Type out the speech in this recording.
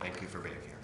Thank you for being here.